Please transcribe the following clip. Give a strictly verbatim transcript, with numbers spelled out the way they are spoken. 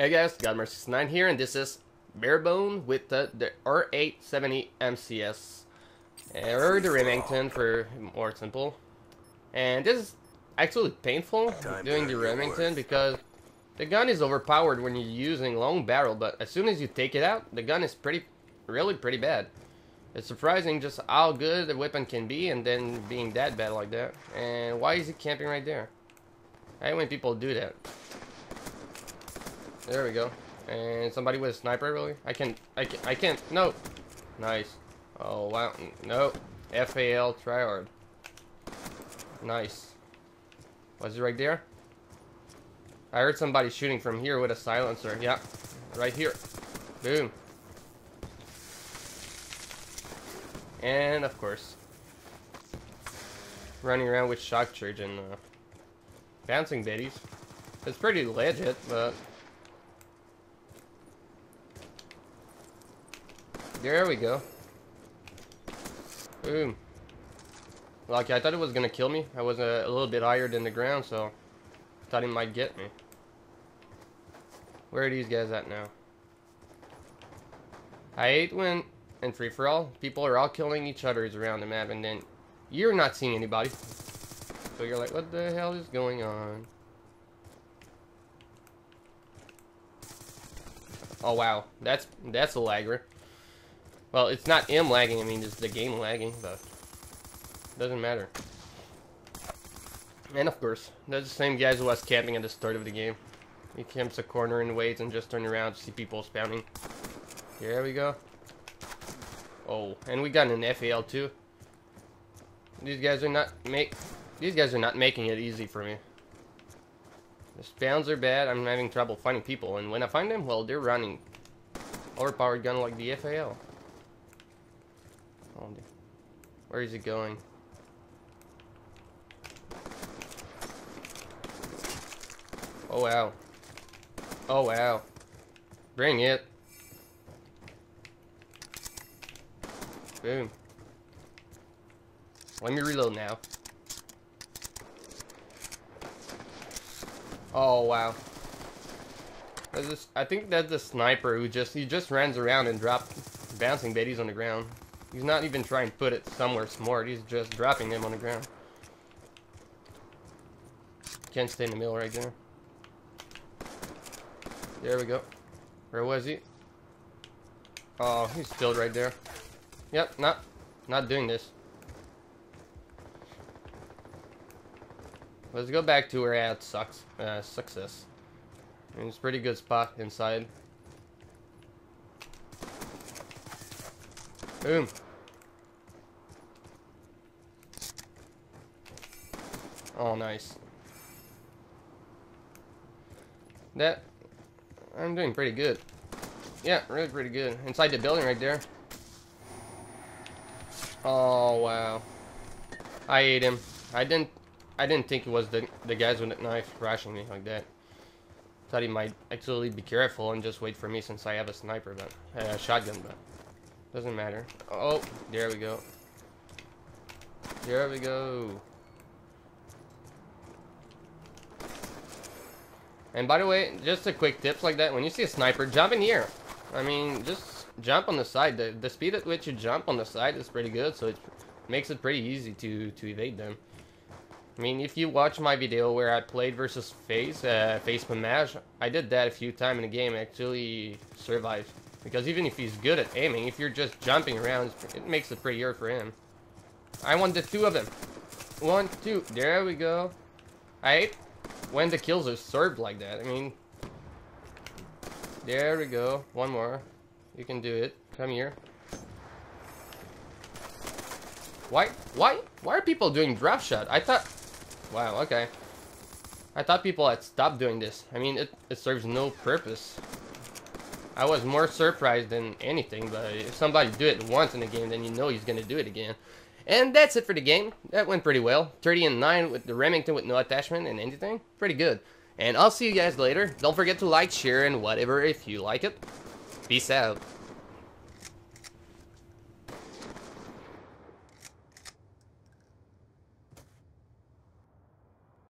Hey guys, Godmer sixty-nine here, and this is Barebone with the, the R eight seventy M C S, or the Remington for more simple. And this is actually painful doing the Remington because the gun is overpowered when you're using long barrel, but as soon as you take it out, the gun is pretty, really pretty bad. It's surprising just how good the weapon can be and then being that bad like that. And why is it camping right there? I hate when people do that. There we go. And somebody with a sniper, really? I can't, I can't, I can't, no. Nice. Oh, wow, no. F A L tryhard. Nice. Was it right there? I heard somebody shooting from here with a silencer. Yeah, right here. Boom. And, of course, running around with shock charge and uh, bouncing babies. It's pretty legit, but... there we go. Boom. Lucky, I thought it was gonna kill me. I was a, a little bit higher than the ground, so thought it might get me. Where are these guys at now? I hate when in free for all people are all killing each other around the map, and then you're not seeing anybody. So you're like, what the hell is going on? Oh wow, that's that's a lagger. Well, it's not him lagging, I mean, it's the game lagging, but it doesn't matter. And of course, that's the same guys who was camping at the start of the game. He camps a corner and waits and just turn around to see people spawning. There we go. Oh, and we got an F A L too. These guys are not make these guys are not making it easy for me. The spawns are bad, I'm having trouble finding people, and when I find them, well, they're running. Overpowered gun like the F A L. Where is it going? Oh wow. Oh wow. Bring it. Boom. Let me reload now. Oh wow. That's just, I think that's the sniper who just he just runs around and drops bouncing babies on the ground. He's not even trying to put it somewhere smart, he's just dropping them on the ground. Can't stay in the middle right there. There we go. Where was he? Oh, he's still right there. Yep, not not doing this. Let's go back to where at sucks uh, success. And it's a pretty good spot inside. Boom. Oh, nice. That, I'm doing pretty good. Yeah, really pretty good. Inside the building right there. Oh, wow. I ate him. I didn't, I didn't think it was the, the guys with the knife crashing me like that. Thought he might actually be careful and just wait for me since I have a sniper, but, uh, shotgun, but. Doesn't matter. Oh, there we go. There we go. And by the way, just a quick tips like that. When you see a sniper, jump in here. I mean, just jump on the side. The, the speed at which you jump on the side is pretty good, so it makes it pretty easy to, to evade them. I mean, if you watch my video where I played versus Face, uh, Face Pimash, I did that a few times in the game and actually survived. Because even if he's good at aiming, if you're just jumping around, it makes it pretty hard for him. I want the two of them. One, two. There we go. I hate when the kills are served like that. I mean... there we go. One more. You can do it. Come here. Why? Why? Why are people doing drop shot? I thought... wow, okay. I thought people had stopped doing this. I mean, it, it serves no purpose. I was more surprised than anything, but if somebody do it once in the game, then you know he's gonna do it again. And that's it for the game. That went pretty well. thirty and nine with the Remington with no attachment and anything. Pretty good. And I'll see you guys later. Don't forget to like, share, and whatever if you like it. Peace out.